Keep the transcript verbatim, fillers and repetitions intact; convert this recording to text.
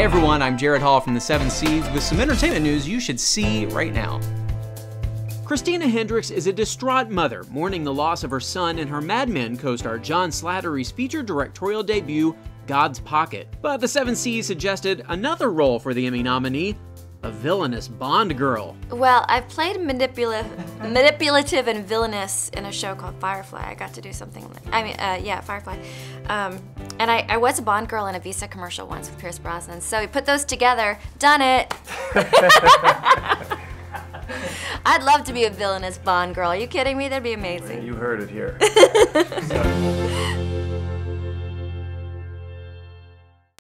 Hey everyone, I'm Jared Hall from The Seven Seas with some entertainment news you should see right now. Christina Hendricks is a distraught mother, mourning the loss of her son and her Mad Men co-star John Slattery's feature directorial debut, God's Pocket. But The Seven Seas suggested another role for the Emmy nominee, a villainous Bond girl. Well, I've played manipula manipulative and villainous in a show called Firefly. I got to do something like, I mean, uh, yeah, Firefly. Um, and I, I was a Bond girl in a Visa commercial once with Pierce Brosnan, so we put those together, done it. I'd love to be a villainous Bond girl. Are you kidding me? That'd be amazing. You heard it here.